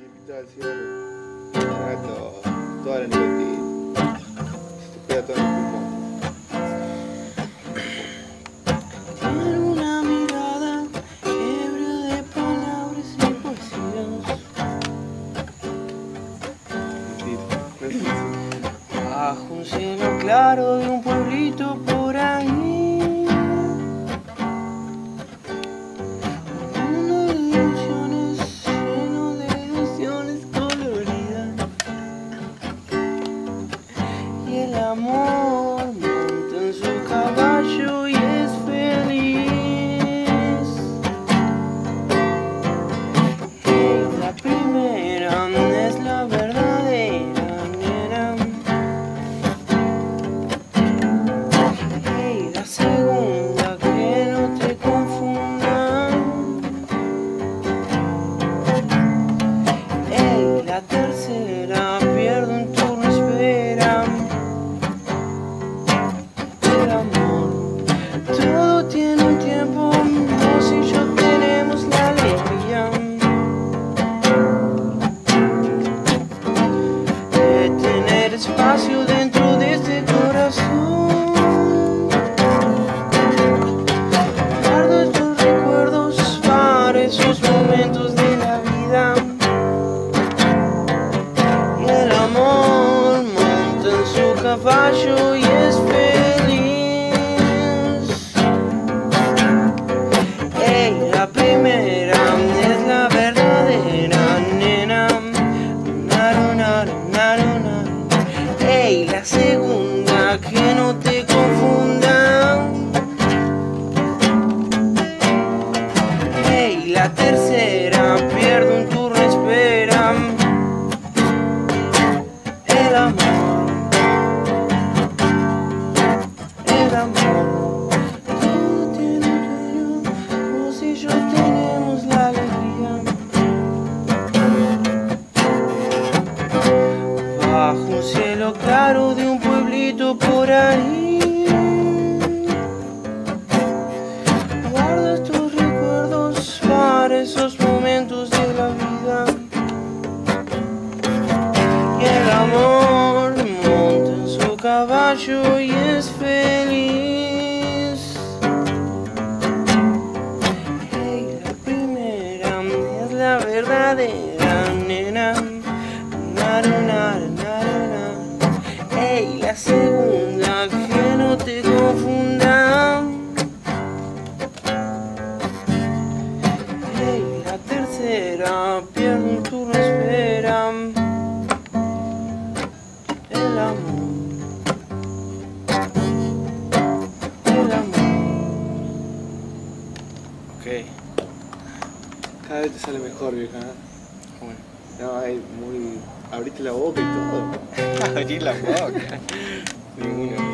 y invito al cielo para toda la negativa, estupida toda la bajo un cielo claro de un pueblito por ahí, un mundo de ilusiones, lleno de ilusiones coloridas, y el amor monta en su caballo y es feliz. Es la primera, es la verdad. Segunda, que no te confundan. En la tercera, pierdo un turno, espera. El amor, todo tiene un tiempo. Vos y yo tenemos la alegría de tener espacio dentro de este corazón. Caballo y es feliz. Hey, la primera es la verdadera, nena. Hey, la segunda, que no te confundan. Hey, la tercera, pierdo un turno, espera. El amor. Bajo un cielo claro de un pueblito por ahí, guardo estos recuerdos para esos momentos de la vida. Y el amor monta en su caballo y es feliz. Hey, la primera es la verdadera, nena. Hey, la segunda, que no te confundan. Hey, la tercera, pierdo un turno, espera. El amor. El amor. Ok. Cada vez te sale mejor, vieja. Bueno. No, es muy... Abriste la boca y todo. Abrí la boca. Ninguno.